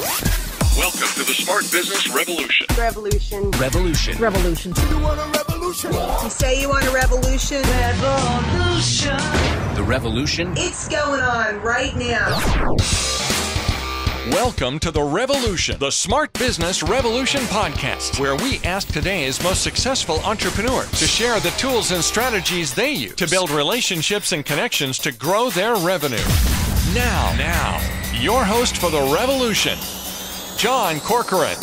Welcome to the Smart Business Revolution. Revolution. You want a revolution? You say you want a revolution? Revolution. The revolution? It's going on right now. Welcome to The Revolution, the Smart Business Revolution podcast, where we ask today's most successful entrepreneurs to share the tools and strategies they use to build relationships and connections to grow their revenue. Now, your host for The Revolution, John Corcoran.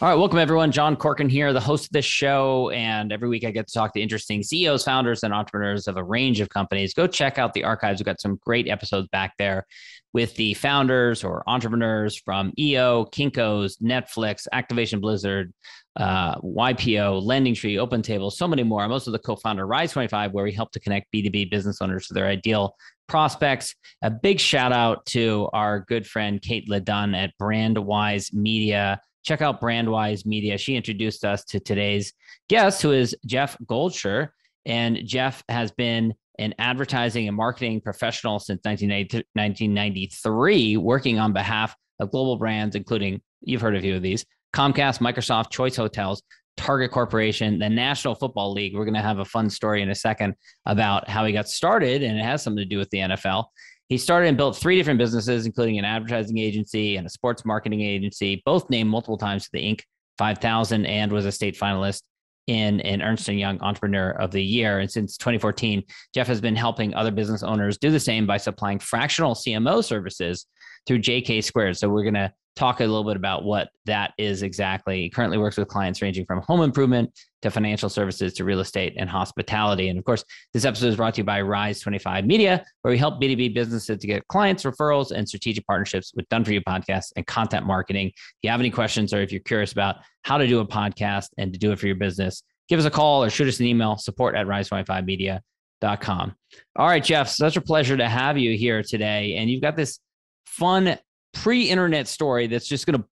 All right, welcome everyone. John Corcoran here, the host of this show. And every week I get to talk to interesting CEOs, founders, and entrepreneurs of a range of companies. Go check out the archives. We've got some great episodes back there with the founders or entrepreneurs from EO, Kinko's, Netflix, Activision Blizzard, YPO, LendingTree, OpenTable, so many more. I'm also the co-founder of Rise25, where we help to connect B2B business owners to their ideal prospects. A big shout out to our good friend, Kate LaDunn at BrandWise Media. Check out BrandWise Media. She introduced us to today's guest, who is Jeff Goldscher. And Jeff has been an advertising and marketing professional since 1993, working on behalf of global brands, including, you've heard a few of these, Comcast, Microsoft, Choice Hotels, Target Corporation, the National Football League. We're going to have a fun story in a second about how he got started, and it has something to do with the NFL. He started and built three different businesses, including an advertising agency and a sports marketing agency, both named multiple times to the Inc. 5000, and was a state finalist in an Ernst & Young Entrepreneur of the Year. And since 2014, Jeff has been helping other business owners do the same by supplying fractional CMO services through JK Squared. So we're going to talk a little bit about what that is exactly. He currently works with clients ranging from home improvement to financial services to real estate and hospitality. And of course, this episode is brought to you by Rise25 Media, where we help B2B businesses to get clients, referrals, and strategic partnerships with done-for-you podcasts and content marketing. If you have any questions, or if you're curious about how to do a podcast and to do it for your business, give us a call or shoot us an email, support@rise25media.com. All right, Jeff, such a pleasure to have you here today. And you've got this fun pre-internet story that's just going to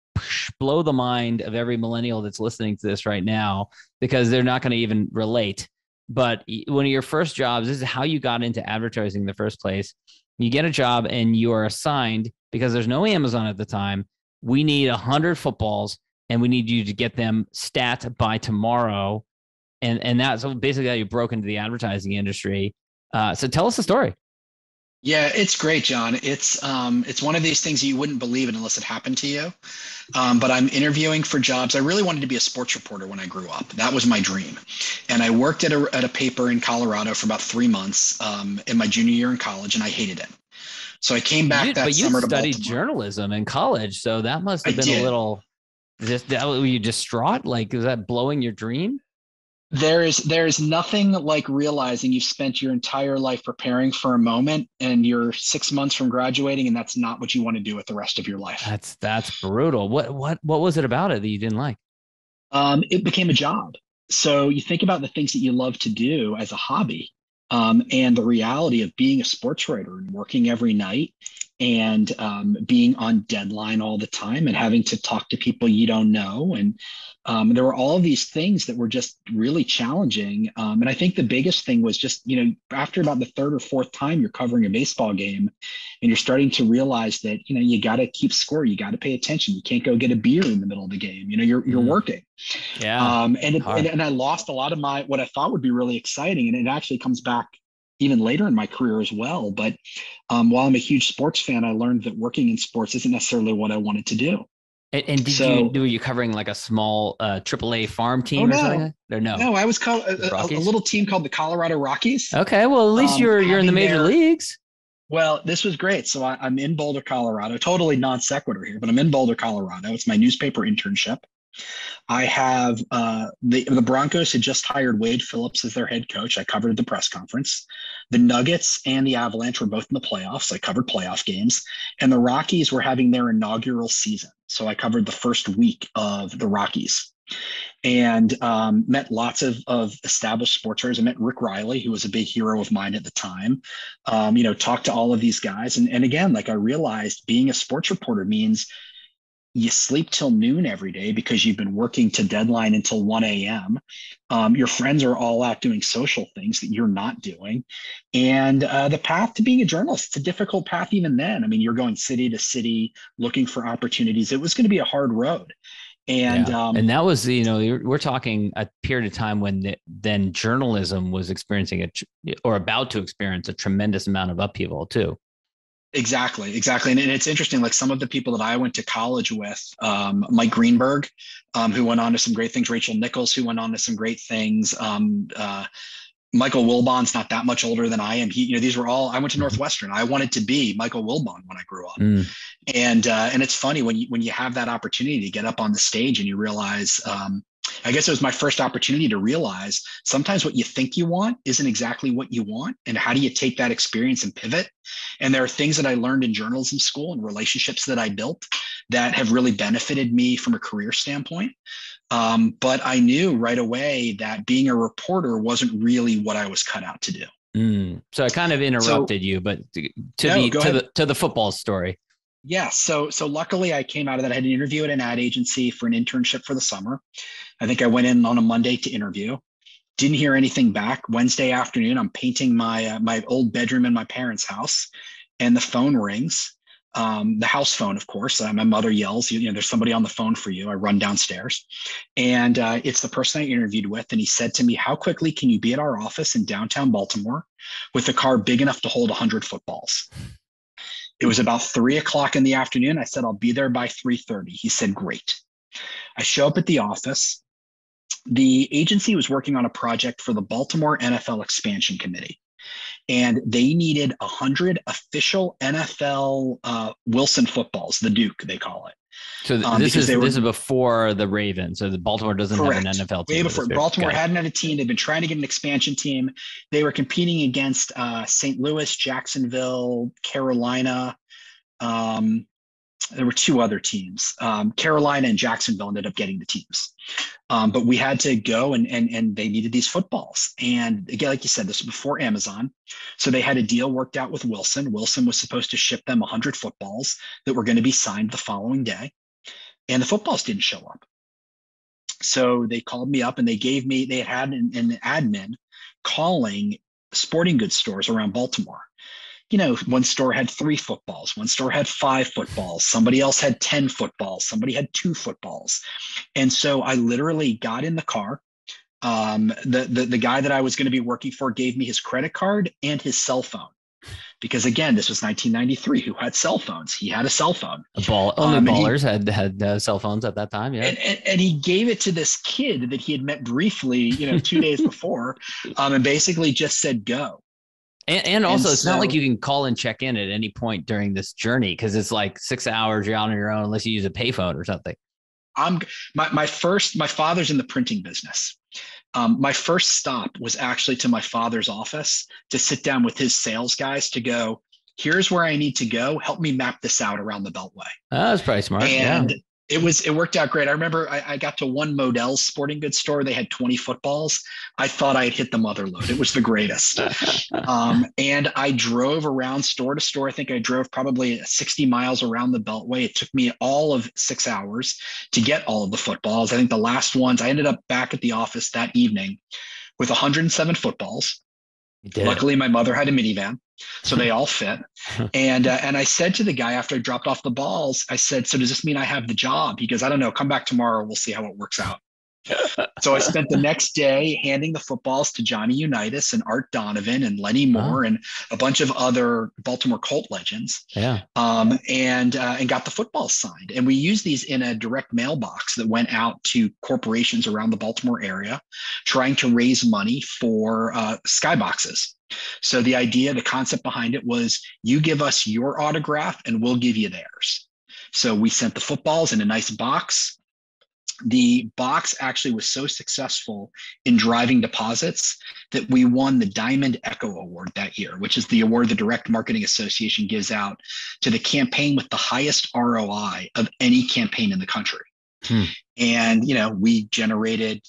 blow the mind of every millennial that's listening to this right now, because they're not going to even relate. But one of your first jobs, this is how you got into advertising in the first place. You get a job and you are assigned, because there's no Amazon at the time, we need 100 footballs and we need you to get them stat by tomorrow. And that's basically how you broke into the advertising industry. So tell us the story. Yeah, it's great, John. It's one of these things you wouldn't believe it unless it happened to you. But I'm interviewing for jobs. I really wanted to be a sports reporter when I grew up. That was my dream. And I worked at a paper in Colorado for about 3 months in my junior year in college, and I hated it. So I came back that summer to Baltimore. But you studied journalism in college, so that must have been a little. Were you distraught? Like, is that blowing your dream? There is nothing like realizing you've spent your entire life preparing for a moment, and you're 6 months from graduating, and that's not what you want to do with the rest of your life. That's brutal. What was it about it that you didn't like? It became a job. So you think about the things that you love to do as a hobby, and the reality of being a sports writer and working every night, and being on deadline all the time, and having to talk to people you don't know, and there were all these things that were just really challenging. And I think the biggest thing was just, after about the third or fourth time you're covering a baseball game, and you're starting to realize that, you got to keep score. You got to pay attention. You can't go get a beer in the middle of the game. You're working. Yeah. And I lost a lot of what I thought would be really exciting. And it actually comes back even later in my career as well. But while I'm a huge sports fan, I learned that working in sports isn't necessarily what I wanted to do. And were you covering like a small AAA farm team or something? No, I was called a little team called the Colorado Rockies. Okay, well, at least you're in the major leagues. Well, this was great. So I'm in Boulder, Colorado. Totally non sequitur here, but I'm in Boulder, Colorado. It's my newspaper internship. I have the Broncos had just hired Wade Phillips as their head coach. I covered the press conference. The Nuggets and the Avalanche were both in the playoffs. I covered playoff games, and the Rockies were having their inaugural season. So I covered the first week of the Rockies, and met lots of established sports writers. I met Rick Riley, who was a big hero of mine at the time, talked to all of these guys. And again, like, I realized being a sports reporter means You sleep till noon every day because you've been working to deadline until 1 a.m. Your friends are all out doing social things that you're not doing. And the path to being a journalist, it's a difficult path even then. I mean, you're going city to city looking for opportunities. It was going to be a hard road. And yeah. And that was, you know, we're talking a period of time when then journalism was experiencing or about to experience a tremendous amount of upheaval too. Exactly. And it's interesting, like some of the people that I went to college with, Mike Greenberg, who went on to some great things, Rachel Nichols, who went on to some great things, Michael Wilbon's not that much older than I am. He, you know, these were all, I went to Northwestern. I wanted to be Michael Wilbon when I grew up. And it's funny when you have that opportunity to get up on the stage and you realize, I guess it was my first opportunity to realize sometimes what you think you want isn't exactly what you want. And how do you take that experience and pivot? And there are things that I learned in journalism school and relationships that I built that have really benefited me from a career standpoint. But I knew right away that being a reporter wasn't really what I was cut out to do. So I kind of interrupted you, but to the football story. Yeah. So luckily I came out of that. I had an interview at an ad agency for an internship for the summer. I think I went in on a Monday to interview, didn't hear anything back. Wednesday afternoon, I'm painting my my old bedroom in my parents' house, and the phone rings, the house phone, of course. My mother yells, you know, there's somebody on the phone for you. I run downstairs, and it's the person I interviewed with. And he said to me, how quickly can you be at our office in downtown Baltimore with a car big enough to hold 100 footballs? It was about 3 o'clock in the afternoon. I said, I'll be there by 3:30. He said, great. I show up at the office. The agency was working on a project for the Baltimore NFL Expansion Committee, and they needed 100 official NFL Wilson footballs, the Duke, they call it. So this is before the Ravens. So the Baltimore doesn't have an NFL team. Way before Baltimore hadn't had a team. They've been trying to get an expansion team. They were competing against St. Louis, Jacksonville, Carolina. There were two other teams. Carolina and Jacksonville ended up getting the teams. But we had to go and they needed these footballs. And again, like you said, this was before Amazon. So they had a deal worked out with Wilson. Wilson was supposed to ship them 100 footballs that were going to be signed the following day. And the footballs didn't show up. So they called me up and they had an admin calling sporting goods stores around Baltimore. You know, one store had 3 footballs, one store had 5 footballs, somebody else had 10 footballs, somebody had 2 footballs. And so I literally got in the car. The guy that I was going to be working for gave me his credit card and his cell phone. Because again, this was 1993. Who had cell phones? He had a cell phone. Ballers had cell phones at that time. Yeah, and he gave it to this kid that he had met briefly, you know, 2 days before, and basically just said go. And also, and it's not like you can call and check in at any point during this journey, because it's like 6 hours you're out on your own unless you use a payphone or something. My father's in the printing business. My first stop was actually to my father's office to sit down with his sales guys to go, here's where I need to go. Help me map this out around the Beltway. Oh, that's pretty smart. And yeah. It worked out great. I remember I got to one Modell's sporting goods store. They had 20 footballs. I thought I had hit the mother lode. It was the greatest. And I drove around store to store. I think I drove probably 60 miles around the Beltway. It took me all of 6 hours to get all of the footballs. I think the last ones, I ended up back at the office that evening with 107 footballs. Luckily, my mother had a minivan, so they all fit. And I said to the guy after I dropped off the balls, I said, so does this mean I have the job? He goes, I don't know. Come back tomorrow. We'll see how it works out. So I spent the next day handing the footballs to Johnny Unitas and Art Donovan and Lenny Moore and a bunch of other Baltimore Colt legends. Yeah. And got the footballs signed. And we used these in a direct mailbox that went out to corporations around the Baltimore area, trying to raise money for skyboxes. So the idea, the concept behind it was, you give us your autograph and we'll give you theirs. So we sent the footballs in a nice box. The box actually was so successful in driving deposits that we won the Diamond Echo Award that year, which is the award the Direct Marketing Association gives out to the campaign with the highest ROI of any campaign in the country. And, you know, we generated,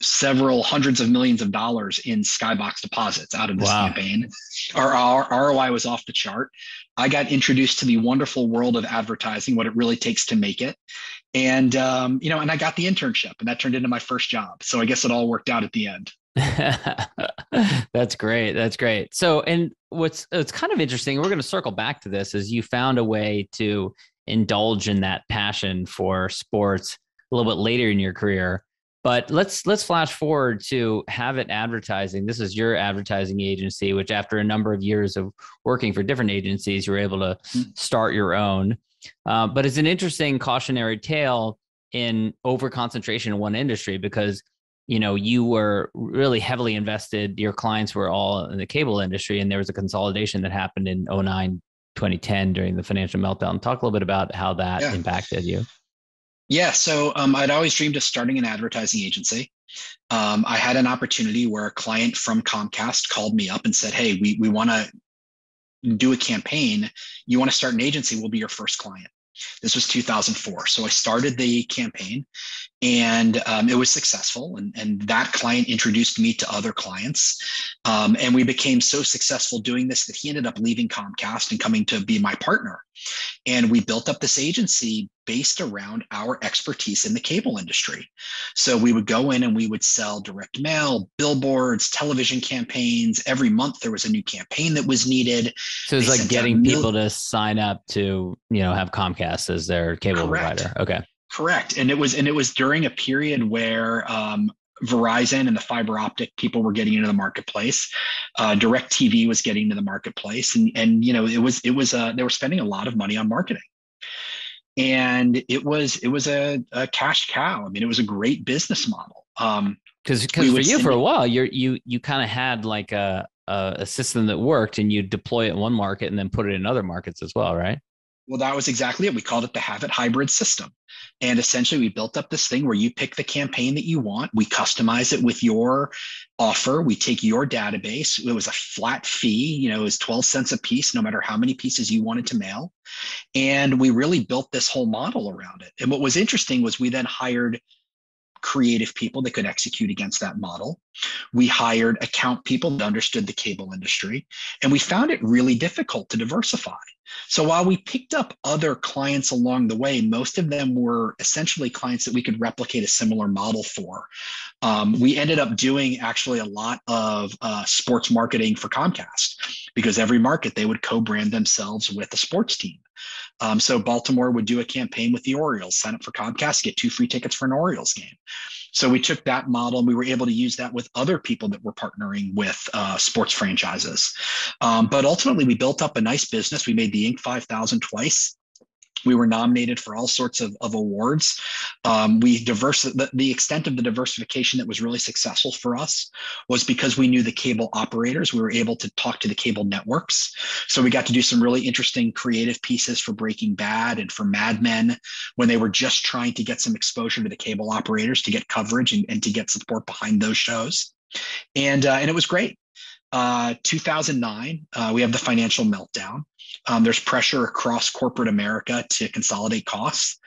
several hundreds of millions of dollars in Skybox deposits out of this campaign. Our ROI was off the chart. I got introduced to the wonderful world of advertising, what it really takes to make it. And, and I got the internship, and that turned into my first job. So I guess it all worked out at the end. That's great. That's great. So, and what's kind of interesting, we're going to circle back to this, is you found a way to indulge in that passion for sports a little bit later in your career. But let's flash forward to Havit Advertising. This is your advertising agency, which after a number of years of working for different agencies, you were able to start your own. But it's an interesting cautionary tale in overconcentration in one industry, because, you know, you were really heavily invested. Your clients were all in the cable industry, and there was a consolidation that happened in 2009, 2010 during the financial meltdown. Talk a little bit about how that impacted you. Yeah. So I'd always dreamed of starting an advertising agency. I had an opportunity where a client from Comcast called me up and said, "Hey, we want to do a campaign. You want to start an agency? We'll be your first client." This was 2004. So I started the campaign, and it was successful. And that client introduced me to other clients. And we became so successful doing this that he ended up leaving Comcast and coming to be my partner. And we built up this agency based around our expertise in the cable industry. So we would go in and we would sell direct mail, billboards, television campaigns. Every month there was a new campaign that was needed. So it's like getting people to sign up to, have Comcast as their cable provider. Okay. Correct. And it was during a period where, Verizon and the fiber optic people were getting into the marketplace. DirecTV was getting into the marketplace, and they were spending a lot of money on marketing, and it was a cash cow. I mean, it was a great business model. Because for you, for a while, you kind of had like a system that worked, and you deploy it in one market and then put it in other markets as well, right? Well, that was exactly it. We called it the Havit hybrid system. And essentially, we built up this thing where you pick the campaign that you want. We customize it with your offer. We take your database. It was a flat fee. It was 12 cents a piece, no matter how many pieces you wanted to mail. And we really built this whole model around it. And what was interesting was we then hired creative people that could execute against that model. We hired account people that understood the cable industry, and we found it really difficult to diversify. So while we picked up other clients along the way, most of them were essentially clients that we could replicate a similar model for. We ended up doing actually a lot of sports marketing for Comcast, because every market they would co-brand themselves with a sports team. So Baltimore would do a campaign with the Orioles, sign up for Comcast, get 2 free tickets for an Orioles game. So we took that model, and we were able to use that with other people that were partnering with sports franchises. But ultimately, we built up a nice business. We made the Inc. 5000 twice. We were nominated for all sorts of awards. The extent of the diversification that was really successful for us was because we knew the cable operators. We were able to talk to the cable networks. So we got to do some really interesting creative pieces for Breaking Bad and for Mad Men when they were just trying to get some exposure to the cable operators to get coverage and to get support behind those shows. And it was great. 2009, we have the financial meltdown. There's pressure across corporate America to consolidate costs.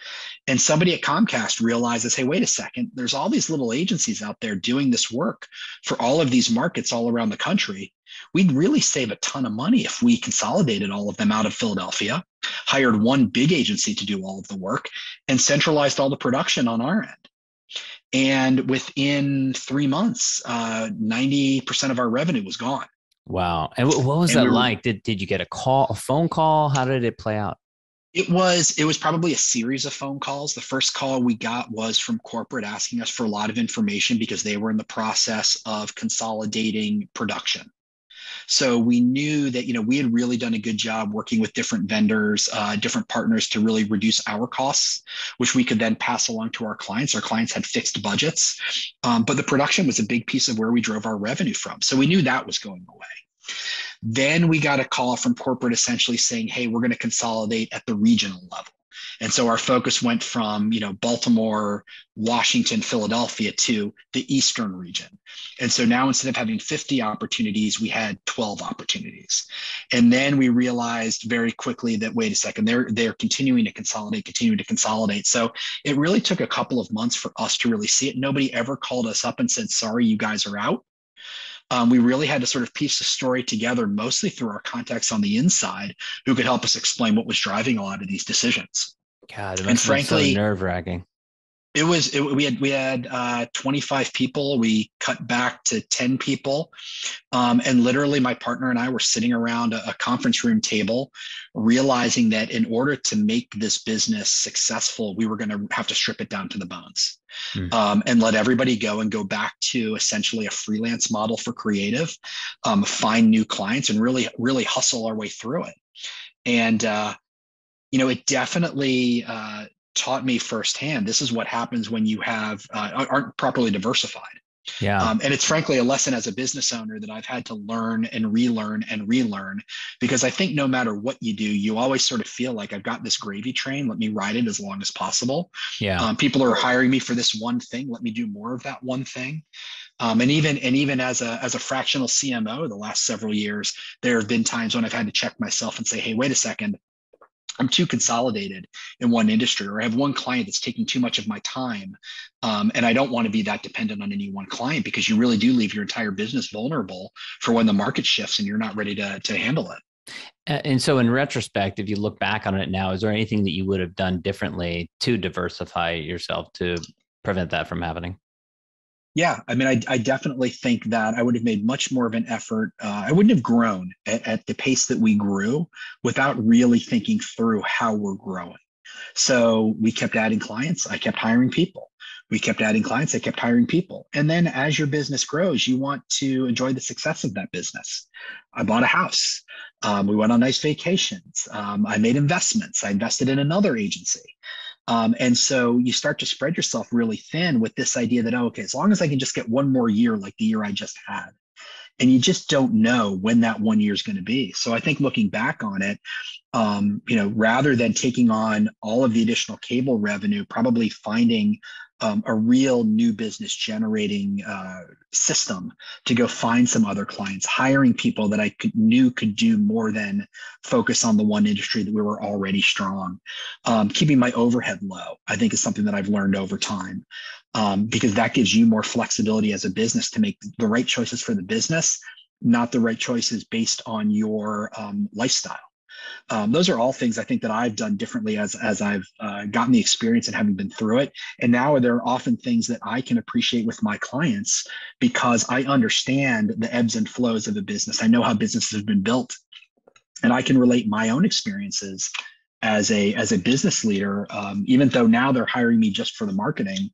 And somebody at Comcast realizes, hey, wait a second, there's all these little agencies out there doing this work for all of these markets all around the country. We'd really save a ton of money if we consolidated all of them out of Philadelphia, hired one big agency to do all of the work, and centralized all the production on our end. And within 3 months, 90% of our revenue was gone. Wow. And what was that like? Did you get a phone call? How did it play out? It was probably a series of phone calls. The first call we got was from corporate asking us for a lot of information because they were in the process of consolidating production. So we knew that, we had really done a good job working with different vendors, different partners to really reduce our costs, which we could then pass along to our clients. Our clients had fixed budgets, but the production was a big piece of where we drove our revenue from. So we knew that was going away. Then we got a call from corporate essentially saying, hey, we're going to consolidate at the regional level. And so our focus went from, you know, Baltimore, Washington, Philadelphia to the Eastern region. And so now instead of having 50 opportunities, we had 12 opportunities. And then we realized very quickly that, wait a second, they're continuing to consolidate. So it really took a couple of months for us to really see it. Nobody ever called us up and said, sorry, you guys are out. We really had to sort of piece the story together, mostly through our contacts on the inside who could help us explain what was driving a lot of these decisions. God, it must have been so nerve-wracking. It was, we had 25 people. We cut back to 10 people. And literally my partner and I were sitting around a conference room table, realizing that in order to make this business successful, we were going to have to strip it down to the bones. And let everybody go and go back to essentially a freelance model for creative, find new clients and really, really hustle our way through it. And, you know, it definitely taught me firsthand, this is what happens when you have aren't properly diversified. Yeah. And it's frankly a lesson as a business owner that I've had to learn and relearn, because I think no matter what you do, you always sort of feel like I've got this gravy train. Let me ride it as long as possible. Yeah. People are hiring me for this one thing. Let me do more of that one thing. And even as a fractional CMO, the last several years, there have been times when I've had to check myself and say, hey, wait a second. I'm too consolidated in one industry, or I have one client that's taking too much of my time. And I don't want to be that dependent on any one client, because you really do leave your entire business vulnerable for when the market shifts and you're not ready to handle it. And so in retrospect, if you look back on it now, is there anything that you would have done differently to diversify yourself to prevent that from happening? Yeah, I mean, I definitely think that I would have made much more of an effort. I wouldn't have grown at the pace that we grew without really thinking through how we're growing. So we kept adding clients. I kept hiring people. We kept adding clients. I kept hiring people. And then as your business grows, you want to enjoy the success of that business. I bought a house. We went on nice vacations. I made investments. I invested in another agency. And so you start to spread yourself really thin with this idea that, oh, okay, as long as I can just get one more year like the year I just had. And you just don't know when that one year is going to be. So I think looking back on it, you know, rather than taking on all of the additional cable revenue, probably finding a real new business generating system to go find some other clients, hiring people that I knew could do more than focus on the one industry that we were already strong. Keeping my overhead low, I think, is something that I've learned over time, because that gives you more flexibility as a business to make the right choices for the business, not the right choices based on your lifestyle. Those are all things I think that I've done differently as I've gotten the experience and having been through it. And now there are often things that I can appreciate with my clients because I understand the ebbs and flows of a business. I know how businesses have been built, and I can relate my own experiences as a business leader. Even though now they're hiring me just for the marketing,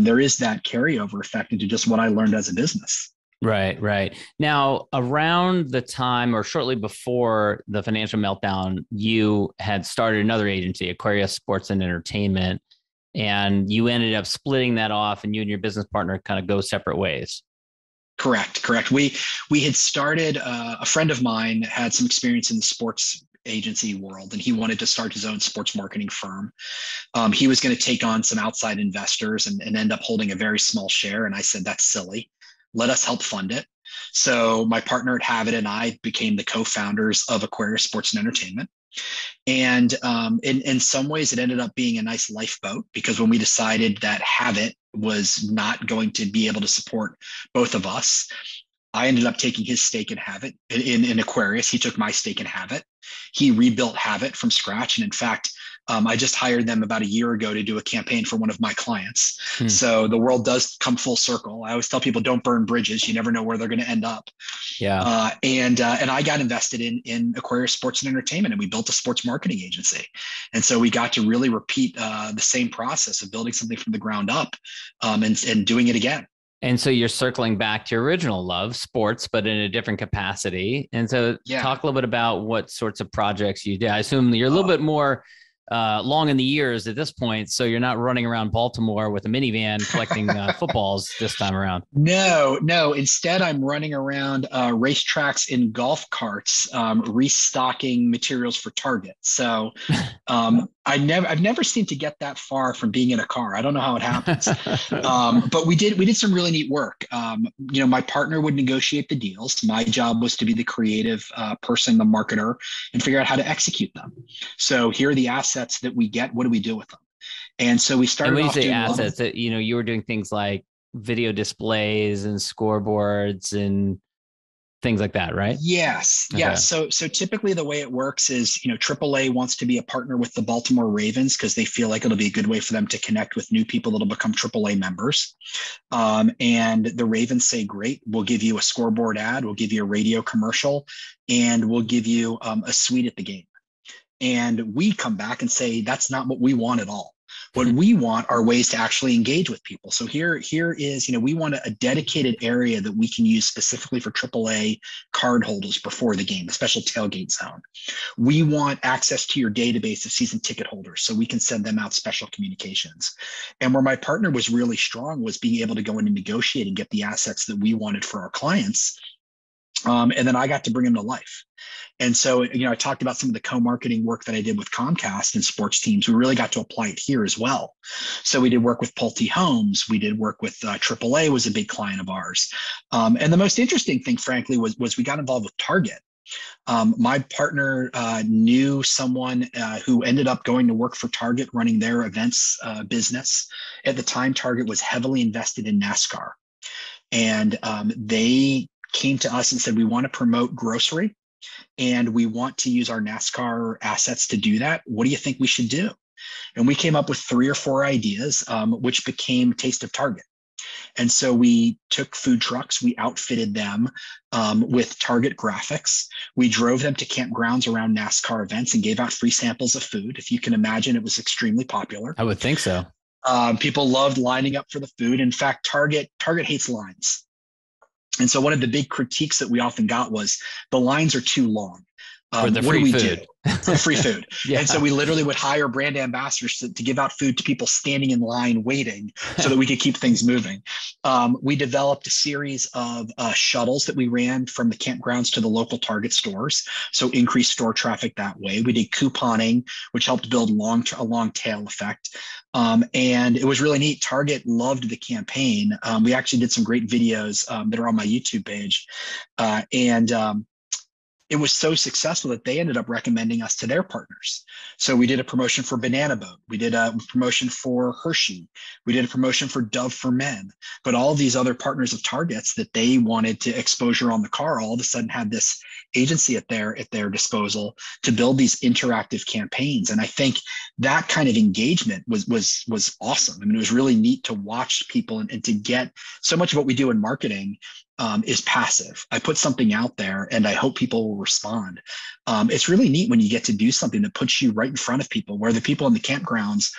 there is that carryover effect into just what I learned as a business. Right. Now, around the time or shortly before the financial meltdown, you had started another agency, Aquarius Sports and Entertainment, and you ended up splitting that off, and you and your business partner kind of go separate ways. Correct. We had started, a friend of mine had some experience in the sports agency world, and he wanted to start his own sports marketing firm. He was going to take on some outside investors and end up holding a very small share. And I said, that's silly. Let us help fund it. So my partner at Havit and I became the co-founders of Aquarius Sports and Entertainment. And in some ways, it ended up being a nice lifeboat, because when we decided that Havit was not going to be able to support both of us, I ended up taking his stake in Havit. In Aquarius, he took my stake in Havit. He rebuilt Havit from scratch. And in fact, I just hired them about a year ago to do a campaign for one of my clients. So the world does come full circle. I always tell people, don't burn bridges. You never know where they're going to end up. Yeah. And I got invested in Aquarius Sports and Entertainment, and we built a sports marketing agency. And so we got to really repeat the same process of building something from the ground up, and doing it again. And so you're circling back to your original love, sports, but in a different capacity. And so talk a little bit about what sorts of projects you did. I assume you're a little bit more long in the years at this point, so you're not running around Baltimore with a minivan collecting footballs this time around. No. Instead, I'm running around racetracks in golf carts, restocking materials for Target. So I've never seemed to get that far from being in a car. I don't know how it happens, but we did some really neat work. My partner would negotiate the deals. My job was to be the creative person, the marketer, and figure out how to execute them. So here are the assets that we get. What do we do with them? And so we started. And when you say assets, that you were doing things like video displays and scoreboards and things like that, right? Yes. Okay. Yeah. So typically the way it works is, AAA wants to be a partner with the Baltimore Ravens because they feel like it'll be a good way for them to connect with new people that'll become AAA members. And the Ravens say, great, we'll give you a scoreboard ad, we'll give you a radio commercial, and we'll give you a suite at the game. And we come back and say, that's not what we want at all. What we want are ways to actually engage with people. So here is, we want a dedicated area that we can use specifically for AAA card holders before the game, a special tailgate zone. We want access to your database of season ticket holders so we can send them out special communications. And where my partner was really strong was being able to go in and negotiate and get the assets that we wanted for our clients. And then I got to bring them to life. And so, I talked about some of the co-marketing work that I did with Comcast and sports teams. We really got to apply it here as well. So we did work with Pulte Homes. We did work with AAA was a big client of ours. And the most interesting thing, frankly, was we got involved with Target. My partner knew someone who ended up going to work for Target, running their events business. At the time, Target was heavily invested in NASCAR. And they came to us and said, we want to promote grocery and we want to use our NASCAR assets to do that. What do you think we should do? And we came up with 3 or 4 ideas, which became Taste of Target. And so we took food trucks, we outfitted them with Target graphics. We drove them to campgrounds around NASCAR events and gave out free samples of food. If you can imagine, it was extremely popular. I would think so. People loved lining up for the food. In fact, Target hates lines. And so one of the big critiques that we often got was the lines are too long. For free food. Yeah. And so we literally would hire brand ambassadors to give out food to people standing in line waiting so that we could keep things moving. We developed a series of shuttles that we ran from the campgrounds to the local Target stores. So increased store traffic that way. We did couponing, which helped build a long tail effect. And it was really neat. Target loved the campaign. We actually did some great videos that are on my YouTube page. It was so successful that they ended up recommending us to their partners. So we did a promotion for Banana Boat. We did a promotion for Hershey. We did a promotion for Dove for Men. But all these other partners of Target's that they wanted to exposure on the car all of a sudden had this agency at their disposal to build these interactive campaigns. And I think that kind of engagement was awesome. I mean, it was really neat to watch people and to get so much of what we do in marketing is passive. I put something out there and I hope people will respond. It's really neat when you get to do something that puts you right in front of people, where the people in the campgrounds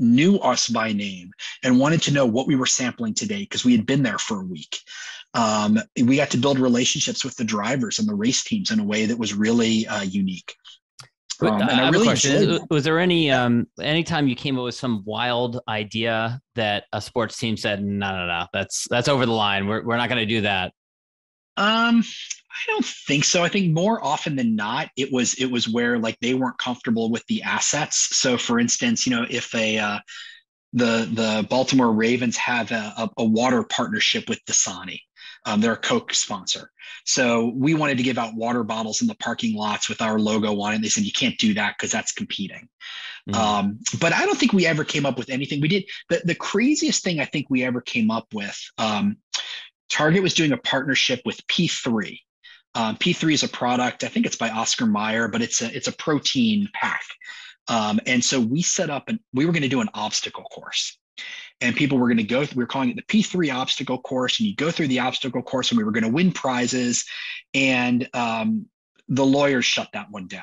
knew us by name and wanted to know what we were sampling today because we had been there for a week. We got to build relationships with the drivers and the race teams in a way that was really unique. I really enjoyed. Was there anytime you came up with some wild idea that a sports team said, no, that's over the line. We're not going to do that. I don't think so. I think more often than not, it was where like they weren't comfortable with the assets. So for instance, if the Baltimore Ravens have a water partnership with Dasani. They're a Coke sponsor. So we wanted to give out water bottles in the parking lots with our logo on it. They said, you can't do that because that's competing. Mm-hmm. But I don't think we ever came up with anything. We did. The craziest thing I think we ever came up with, Target was doing a partnership with P3. P3 is a product, I think it's by Oscar Mayer, but it's a protein pack. And so we set up we were going to do an obstacle course. And people were going to we were calling it the P3 obstacle course, and you go through the obstacle course and we were going to win prizes. And the lawyers shut that one down.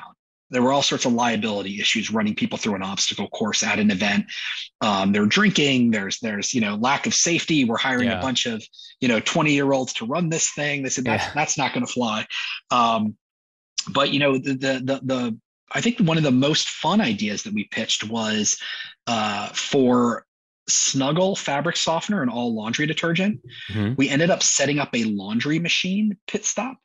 There were all sorts of liability issues running people through an obstacle course at an event. They're drinking, there's lack of safety. We're hiring a bunch of, 20-year-olds to run this thing. They said, that's not going to fly. But the I think one of the most fun ideas that we pitched was for Snuggle fabric softener and all laundry detergent. Mm-hmm. We ended up setting up a laundry machine pit stop.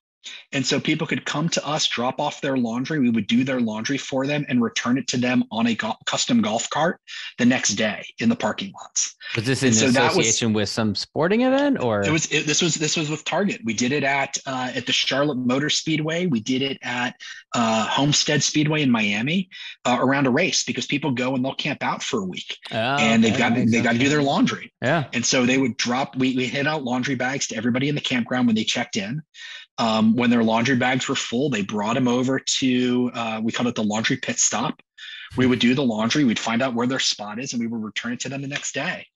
And so people could come to us, drop off their laundry. We would do their laundry for them and return it to them on a custom golf cart the next day in the parking lots. Was this in association with some sporting event, or it was? This was with Target. We did it at the Charlotte Motor Speedway. We did it at Homestead Speedway in Miami around a race, because people go and they'll camp out for a week and they've got to do their laundry. Yeah, and so they would drop. We hand out laundry bags to everybody in the campground when they checked in. When their laundry bags were full, they brought them over to, we called it the laundry pit stop. We would do the laundry. We'd find out where their spot is and we would return it to them the next day.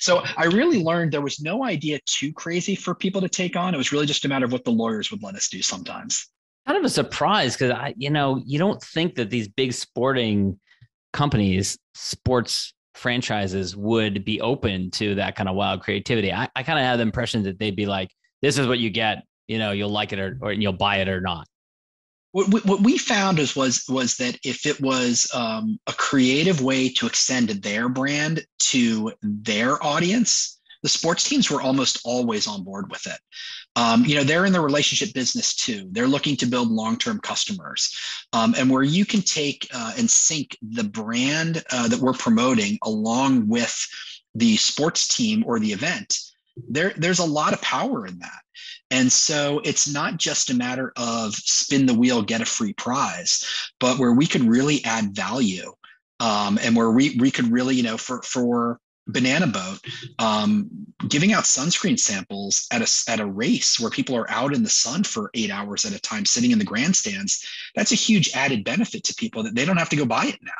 So I really learned there was no idea too crazy for people to take on. It was really just a matter of what the lawyers would let us do sometimes. Kind of a surprise, because you don't think that these big sporting companies, sports franchises would be open to that kind of wild creativity. I kind of had the impression that they'd be like, this is what you get, you'll like it or you'll buy it or not. What we found was that if it was a creative way to extend their brand to their audience, the sports teams were almost always on board with it. They're in the relationship business too. They're looking to build long-term customers. And where you can take and sync the brand that we're promoting along with the sports team or the event, there's a lot of power in that. And so it's not just a matter of spin the wheel, get a free prize, but where we could really add value and where we could really, for Banana Boat, giving out sunscreen samples at a race where people are out in the sun for 8 hours at a time, sitting in the grandstands, that's a huge added benefit to people that they don't have to go buy it now.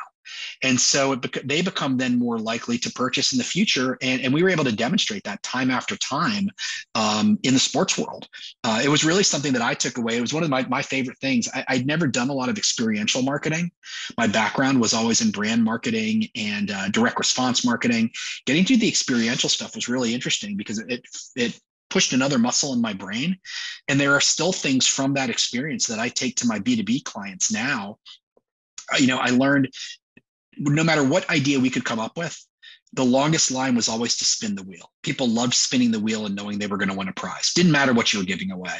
And so they become then more likely to purchase in the future. And we were able to demonstrate that time after time in the sports world. It was really something that I took away. It was one of my favorite things. I'd never done a lot of experiential marketing. My background was always in brand marketing and direct response marketing. Getting to the experiential stuff was really interesting because it pushed another muscle in my brain. And there are still things from that experience that I take to my B2B clients now. I learned, no matter what idea we could come up with, the longest line was always to spin the wheel. People loved spinning the wheel and knowing they were going to win a prize. Didn't matter what you were giving away.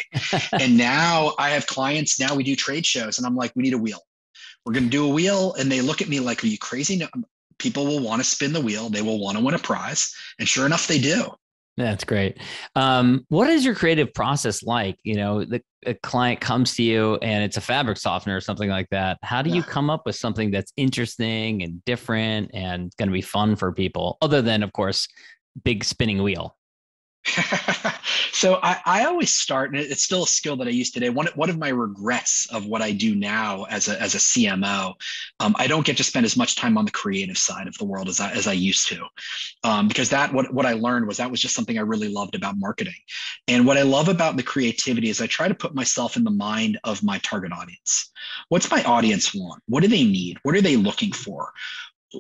And now I have clients, now we do trade shows, and I'm like, we need a wheel. We're going to do a wheel. And they look at me like, are you crazy? No, people will want to spin the wheel. They will want to win a prize. And sure enough, they do. That's great. What is your creative process like? A client comes to you and it's a fabric softener or something like that. How do you come up with something that's interesting and different and going to be fun for people, other than, of course, big spinning wheel? So I always start, and it's still a skill that I use today. One of my regrets of what I do now as a CMO, I don't get to spend as much time on the creative side of the world as I used to, because what I learned was that was just something I really loved about marketing. And what I love about the creativity is I try to put myself in the mind of my target audience. What's my audience want? What do they need? What are they looking for?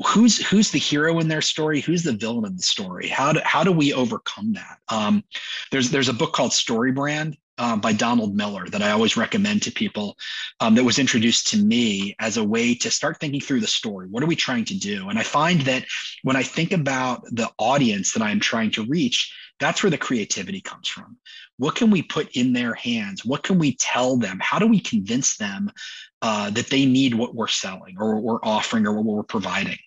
Who's the hero in their story? Who's the villain in the story? How do we overcome that? There's a book called Story Brand by Donald Miller that I always recommend to people, that was introduced to me as a way to start thinking through the story. What are we trying to do? And I find that when I think about the audience that I'm trying to reach, that's where the creativity comes from. What can we put in their hands? What can we tell them? How do we convince them that they need what we're selling or what we're offering or what we're providing?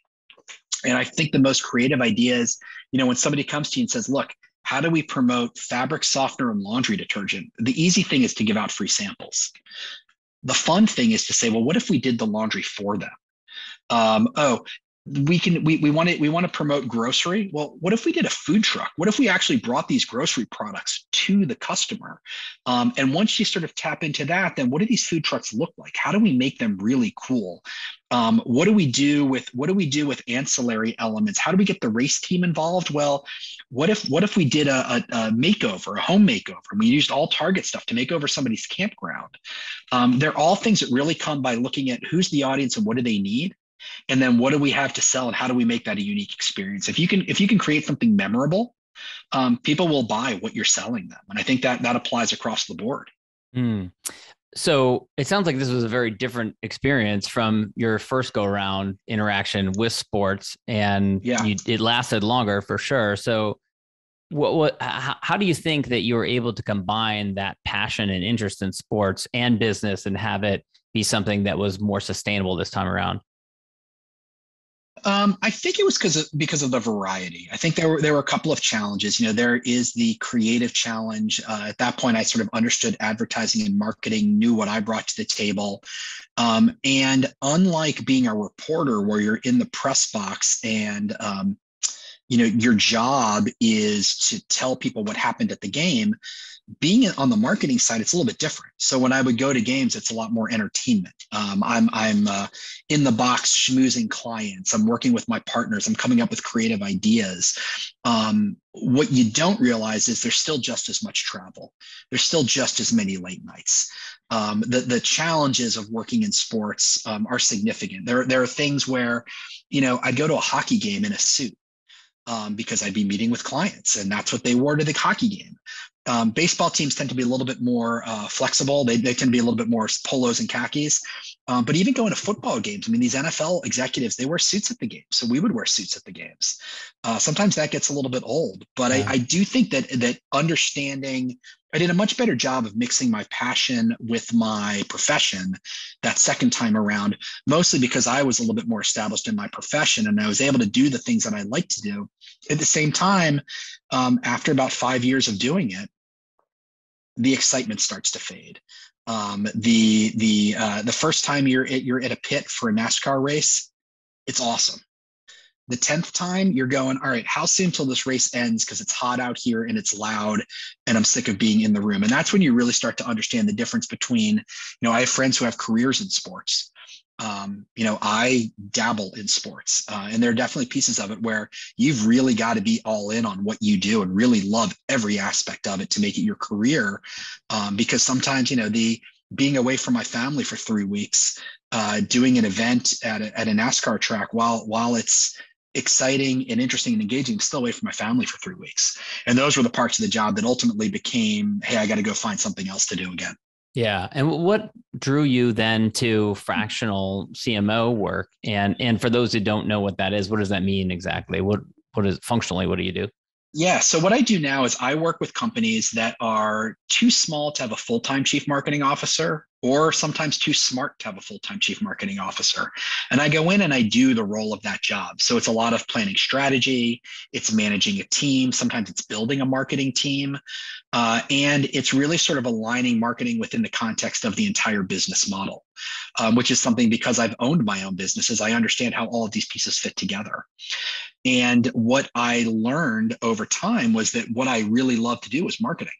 And I think the most creative ideas, when somebody comes to you and says, look, how do we promote fabric softener and laundry detergent? The easy thing is to give out free samples. The fun thing is to say, well, what if we did the laundry for them? We want to promote grocery. Well, what if we did a food truck? What if we actually brought these grocery products to the customer? And once you sort of tap into that, then what do these food trucks look like? How do we make them really cool? What do we do with ancillary elements? How do we get the race team involved? Well, what if we did a makeover, a home makeover, and we used all Target stuff to make over somebody's campground? They're all things that really come by looking at who's the audience and what do they need. And then what do we have to sell and how do we make that a unique experience? If you can create something memorable, people will buy what you're selling them. And I think that applies across the board. Mm. So it sounds like this was a very different experience from your first go around interaction with sports, and it lasted longer for sure. So how do you think that you were able to combine that passion and interest in sports and business and have it be something that was more sustainable this time around? I think it was because of the variety. I think there were a couple of challenges. You know, there is the creative challenge. At that point, I sort of understood advertising and marketing, knew what I brought to the table. And unlike being a reporter where you're in the press box and, you know, your job is to tell people what happened at the game, being on the marketing side, it's a little bit different. So when I would go to games, it's a lot more entertainment. I'm in the box schmoozing clients. I'm working with my partners. I'm coming up with creative ideas. What you don't realize is there's still just as much travel. There's still just as many late nights. The challenges of working in sports are significant. There are things where, you know, I'd go to a hockey game in a suit because I'd be meeting with clients, and that's what they wore to the hockey game. Baseball teams tend to be a little bit more flexible. They tend to be a little bit more polos and khakis. But even going to football games, I mean, these NFL executives, they wear suits at the game. So we would wear suits at the games. Sometimes that gets a little bit old. But I do think that understanding, I did a much better job of mixing my passion with my profession that second time around, mostly because I was a little bit more established in my profession and I was able to do the things that I like to do. At the same time, after about 5 years of doing it, the excitement starts to fade. The first time you're at a pit for a NASCAR race, it's awesome. The 10th time you're going, all right, how soon till this race ends? Because it's hot out here and it's loud and I'm sick of being in the room. And that's when you really start to understand the difference between, you know, I have friends who have careers in sports. You know, I dabble in sports, and there are definitely pieces of it where you've really got to be all in on what you do and really love every aspect of it to make it your career. Because sometimes, you know, being away from my family for 3 weeks, doing an event at a NASCAR track, while it's exciting and interesting and engaging, still away from my family for 3 weeks. And those were the parts of the job that ultimately became, hey, I got to go find something else to do again. Yeah. And what drew you then to fractional CMO work? And for those who don't know what that is, what does that mean exactly? What is functionally, what do you do? Yeah. So what I do now is I work with companies that are too small to have a full-time chief marketing officer, or sometimes too smart to have a full-time chief marketing officer. And I go in and I do the role of that job. So it's a lot of planning strategy, it's managing a team, sometimes it's building a marketing team, and it's really sort of aligning marketing within the context of the entire business model, which is something, because I've owned my own businesses, I understand how all of these pieces fit together. And what I learned over time was that what I really love to do was marketing.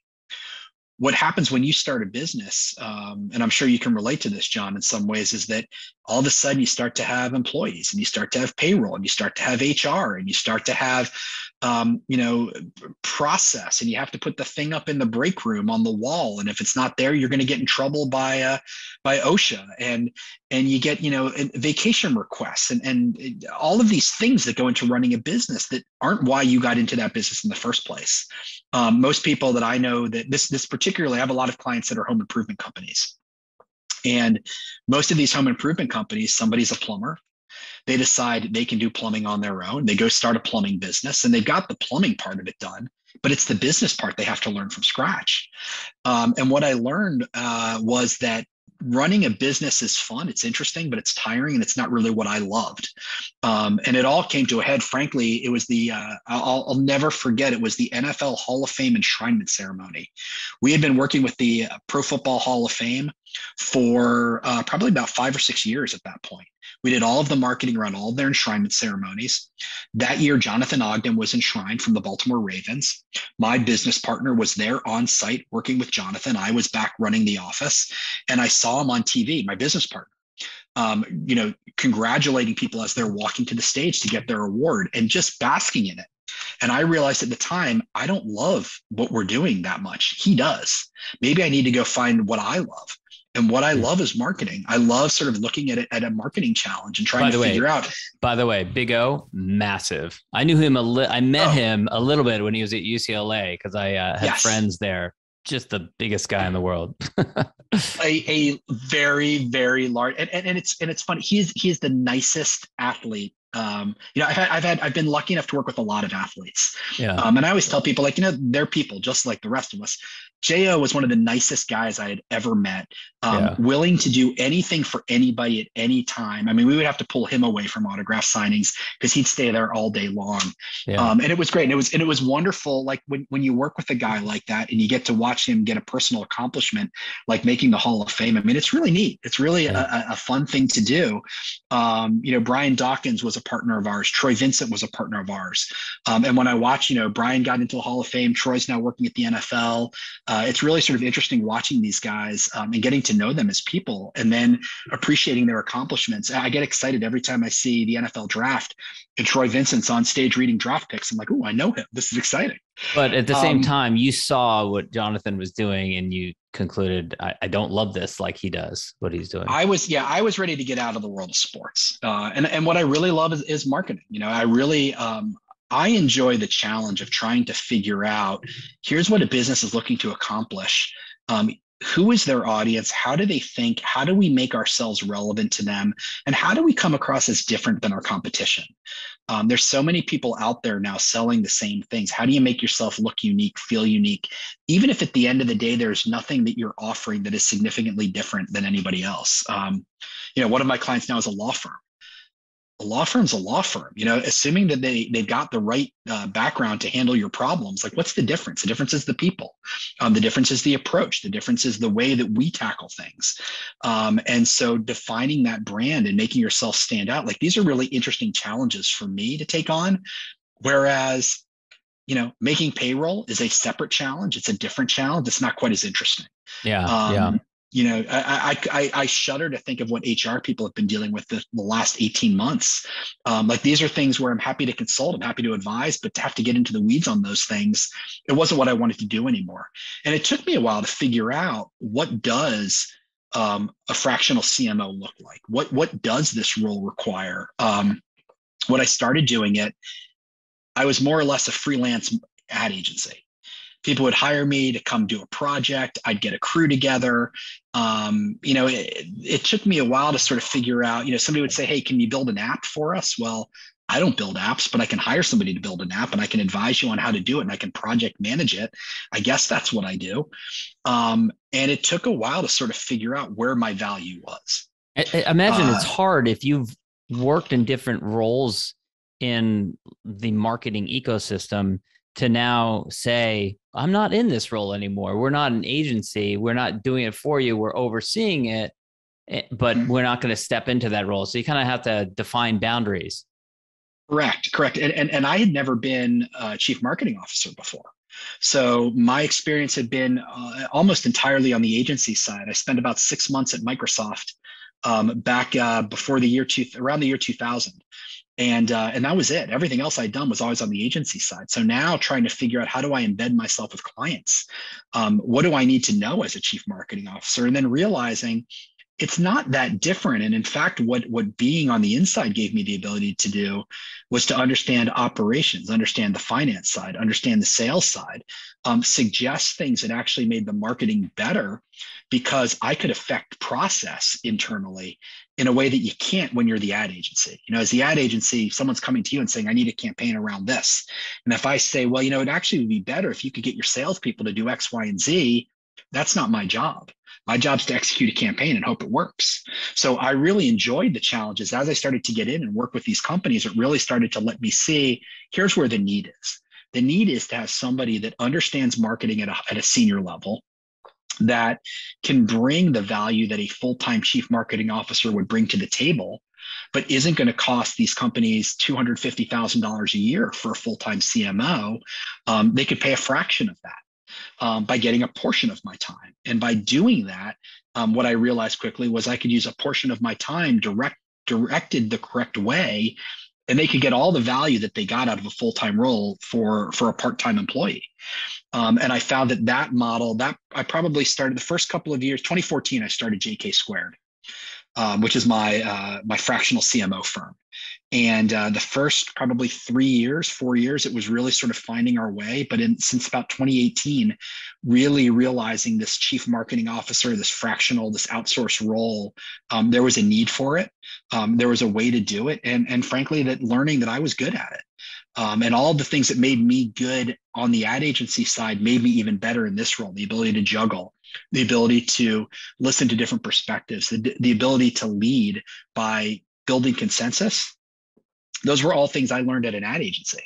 What happens when you start a business, and I'm sure you can relate to this, John, in some ways, is that all of a sudden you start to have employees and you start to have payroll and you start to have HR and you start to have, you know, process, and you have to put the thing up in the break room on the wall. And if it's not there, you're going to get in trouble by OSHA, and you get, you know, vacation requests and all of these things that go into running a business that aren't why you got into that business in the first place. Most people that I know that this particularly, I have a lot of clients that are home improvement companies. And most of these home improvement companies, somebody's a plumber. They decide they can do plumbing on their own. They go start a plumbing business, and they've got the plumbing part of it done, but it's the business part they have to learn from scratch. And what I learned was that running a business is fun. It's interesting, but it's tiring, and it's not really what I loved. And it all came to a head. Frankly, it was I'll never forget. It was the NFL Hall of Fame enshrinement ceremony. We had been working with the Pro Football Hall of Fame for probably about 5 or 6 years at that point. We did all of the marketing around all of their enshrinement ceremonies. That year, Jonathan Ogden was enshrined from the Baltimore Ravens. My business partner was there on site working with Jonathan. I was back running the office, and I saw him on TV, my business partner, you know, congratulating people as they're walking to the stage to get their award and just basking in it. And I realized at the time, I don't love what we're doing that much. He does. Maybe I need to go find what I love. And what I love is marketing. I love sort of looking at it at a marketing challenge and trying to figure out. By the way, Big O, massive. I knew him. I met him a little bit when he was at UCLA because I had friends there. just the biggest guy in the world. a very, very large, and it's funny. He is the nicest athlete. I've been lucky enough to work with a lot of athletes. Yeah. And I always tell people, like, they're people just like the rest of us. JO was one of the nicest guys I had ever met, willing to do anything for anybody at any time. I mean, we would have to pull him away from autograph signings because he'd stay there all day long. Yeah. And it was great. And it was wonderful. Like when you work with a guy like that and you get to watch him get a personal accomplishment, like making the Hall of Fame. I mean, it's really neat. It's really a fun thing to do. Brian Dawkins was a partner of ours. Troy Vincent was a partner of ours. And when I watch, Brian got into the Hall of Fame, Troy's now working at the NFL. It's really sort of interesting watching these guys and getting to know them as people and then appreciating their accomplishments. I get excited every time I see the NFL draft and Troy Vincent's on stage reading draft picks. I'm like, oh, I know him. This is exciting. But at the same time, you saw what Jonathan was doing and you concluded, I don't love this like he does, what he's doing. I was ready to get out of the world of sports. And what I really love is marketing. I really, I enjoy the challenge of trying to figure out, here's what a business is looking to accomplish. Who is their audience? How do they think? How do we make ourselves relevant to them? And how do we come across as different than our competition? There's so many people out there now selling the same things. How do you make yourself look unique, feel unique, even if at the end of the day, there's nothing that you're offering that is significantly different than anybody else? One of my clients now is a law firm. A law firm's a law firm, assuming that they've got the right background to handle your problems. Like, what's the difference? The difference is the people. The difference is the approach. The difference is the way that we tackle things. And so defining that brand and making yourself stand out, like, these are really interesting challenges for me to take on. Whereas, making payroll is a separate challenge. It's a different challenge. It's not quite as interesting. Yeah. I shudder to think of what HR people have been dealing with the last 18 months. Like, these are things where I'm happy to consult, I'm happy to advise, but to have to get into the weeds on those things, it wasn't what I wanted to do anymore. And it took me a while to figure out, what does a fractional CMO look like? What does this role require? When I started doing it, I was more or less a freelance ad agency. People would hire me to come do a project. I'd get a crew together. It took me a while to sort of figure out, somebody would say, hey, can you build an app for us? Well, I don't build apps, but I can hire somebody to build an app and I can advise you on how to do it and I can project manage it. I guess that's what I do. And it took a while to sort of figure out where my value was. I imagine it's hard if you've worked in different roles in the marketing ecosystem to now say, I'm not in this role anymore. We're not an agency. We're not doing it for you. We're overseeing it, but we're not going to step into that role. So you kind of have to define boundaries. Correct. And I had never been a chief marketing officer before. So my experience had been almost entirely on the agency side. I spent about 6 months at Microsoft back before the year around the year 2000. And that was it. Everything else I'd done was always on the agency side. So now trying to figure out, how do I embed myself with clients? What do I need to know as a chief marketing officer? And then realizing it's not that different. And in fact, what being on the inside gave me the ability to do was to understand operations, understand the finance side, understand the sales side, suggest things that actually made the marketing better, because I could affect process internally in a way that you can't when you're the ad agency. As the ad agency, someone's coming to you and saying, I need a campaign around this. And if I say, well, it actually would be better if you could get your salespeople to do X, Y, and Z, that's not my job. My job's to execute a campaign and hope it works. So I really enjoyed the challenges. As I started to get in and work with these companies, it really started to let me see, here's where the need is. The need is to have somebody that understands marketing at a senior level, that can bring the value that a full-time chief marketing officer would bring to the table, but isn't going to cost these companies $250,000 a year for a full-time CMO. They could pay a fraction of that. By getting a portion of my time. And by doing that, what I realized quickly was I could use a portion of my time directed the correct way, and they could get all the value that they got out of a full-time role for a part-time employee. And I found that model, that I probably started the first couple of years, 2014, I started JK Squared, which is my fractional CMO firm. And the first probably 4 years, it was really sort of finding our way. But since about 2018, really realizing this chief marketing officer, this fractional, this outsourced role, there was a need for it. There was a way to do it. And frankly, that learning that I was good at it. And all the things that made me good on the ad agency side made me even better in this role, the ability to juggle, the ability to listen to different perspectives, the ability to lead by building consensus. Those were all things I learned at an ad agency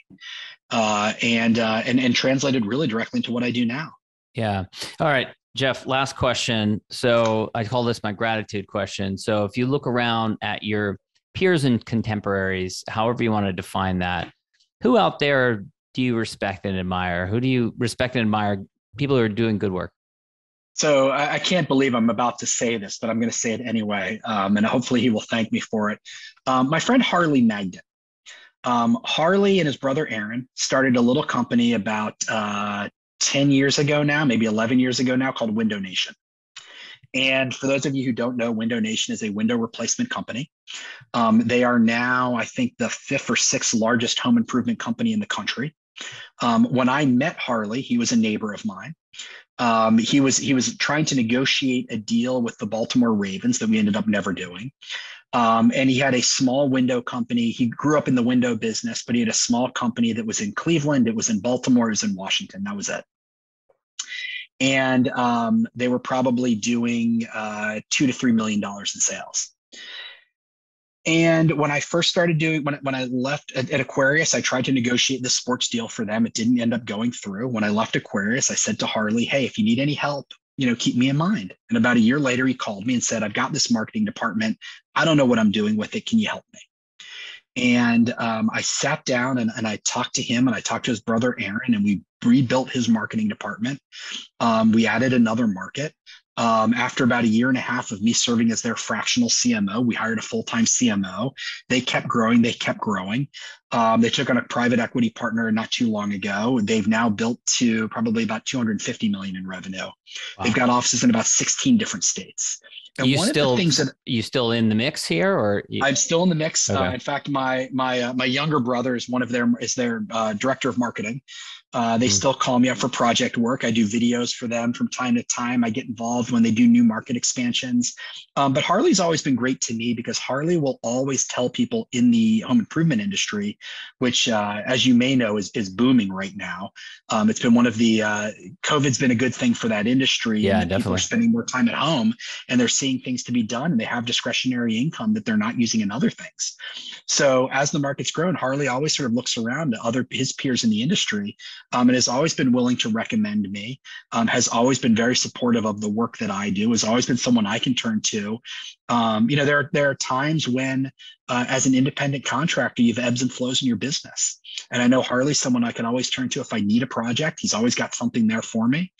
and translated really directly into what I do now. Yeah. All right, Jeff, last question. So I call this my gratitude question. So if you look around at your peers and contemporaries, however you want to define that, who out there do you respect and admire? Who do you respect and admire? People who are doing good work. So I can't believe I'm about to say this, but I'm going to say it anyway. And hopefully he will thank me for it. My friend Harley Magden. Harley and his brother Aaron started a little company about 10 years ago now, maybe 11 years ago now, called Window Nation. And for those of you who don't know, Window Nation is a window replacement company. They are now, I think, the 5th or 6th largest home improvement company in the country. When I met Harley, he was a neighbor of mine. He was trying to negotiate a deal with the Baltimore Ravens that we ended up never doing. And he had a small window company. He grew up in the window business, but he had a small company that was in Cleveland. It was in Baltimore. It was in Washington. That was it. And they were probably doing $2 to $3 million in sales. And when I first started doing, when I left at Aquarius, I tried to negotiate this sports deal for them. It didn't end up going through. When I left Aquarius, I said to Harley, "Hey, if you need any help, keep me in mind." And about a year later, he called me and said, "I've got this marketing department. I don't know what I'm doing with it. Can you help me?" And I sat down and I talked to him and I talked to his brother, Aaron, and we rebuilt his marketing department. We added another market. After about a year and a half of me serving as their fractional CMO, we hired a full-time CMO. They kept growing. They took on a private equity partner not too long ago. They've now built to probably about $250 million in revenue. Wow. They've got offices in about 16 different states. And you still in the mix here, or I'm still in the mix. Okay. In fact, my younger brother is their director of marketing. They still call me up for project work. I do videos for them from time to time. I get involved when they do new market expansions. But Harley's always been great to me because Harley will always tell people in the home improvement industry, which, as you may know, is booming right now. It's been one of the COVID's been a good thing for that industry. Yeah, and definitely. People are spending more time at home and they're seeing things to be done and they have discretionary income that they're not using in other things. So as the market's grown, Harley always sort of looks around to his peers in the industry. And has always been willing to recommend me, has always been very supportive of the work that I do, has always been someone I can turn to. There are times when, as an independent contractor, you have ebbs and flows in your business. And I know Harley's someone I can always turn to if I need a project. He's always got something there for me.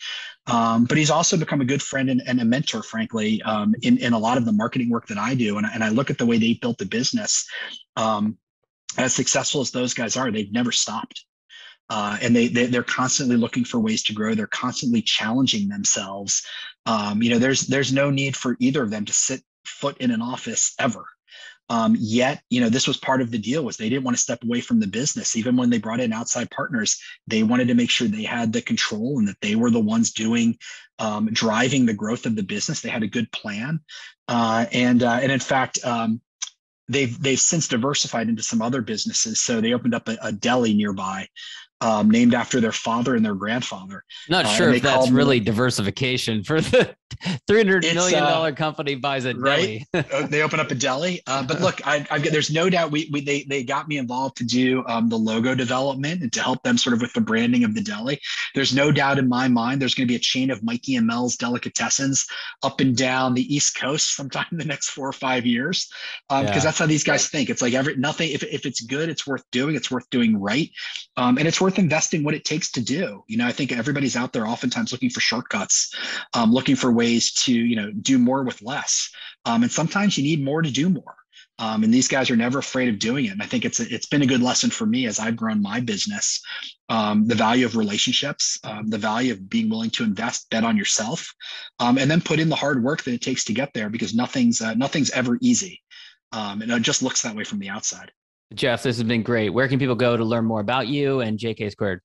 But he's also become a good friend and a mentor, frankly, in a lot of the marketing work that I do. And I look at the way they built the business. As successful as those guys are, they've never stopped. And they're constantly looking for ways to grow. They're constantly challenging themselves. There's no need for either of them to sit foot in an office ever. Yet, this was part of the deal was they didn't want to step away from the business. Even when they brought in outside partners, they wanted to make sure they had the control and that they were the ones doing, driving the growth of the business. They had a good plan. And in fact, they've since diversified into some other businesses. So they opened up a deli nearby. Named after their father and their grandfather. Not sure if that's really diversification for the $300 million company buys a deli. Right? They open up a deli. But look, there's no doubt they got me involved to do the logo development and to help them sort of with the branding of the deli. There's no doubt in my mind there's going to be a chain of Mikey and Mel's delicatessens up and down the East Coast sometime in the next 4 or 5 years, because that's how these guys think. It's like if it's good, it's worth doing right, and it's worth investing what it takes to do. I think everybody's out there oftentimes looking for shortcuts, looking for ways to, do more with less. And sometimes you need more to do more. And these guys are never afraid of doing it. And I think it's been a good lesson for me as I've grown my business, the value of relationships, the value of being willing to invest, bet on yourself, and then put in the hard work that it takes to get there because nothing's ever easy. And it just looks that way from the outside. Jeff, this has been great. Where can people go to learn more about you and JK Squared?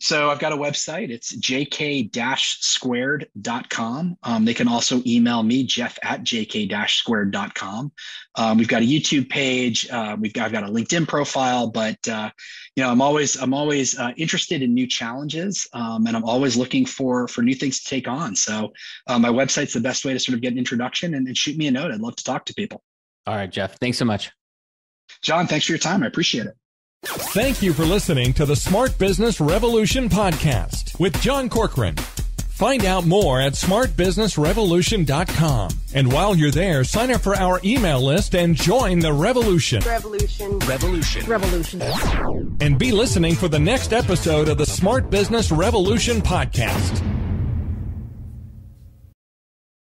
So I've got a website. It's jk-squared.com. They can also email me, jeff@jk-squared.com. We've got a YouTube page. I've got a LinkedIn profile, but I'm always interested in new challenges, and I'm always looking for new things to take on. So my website's the best way to sort of get an introduction, and shoot me a note. I'd love to talk to people. All right, Jeff. Thanks so much. John, thanks for your time. I appreciate it. Thank you for listening to the Smart Business Revolution podcast with John Corcoran. Find out more at smartbusinessrevolution.com. And while you're there, sign up for our email list and join the revolution. Revolution. Revolution. Revolution. And be listening for the next episode of the Smart Business Revolution podcast.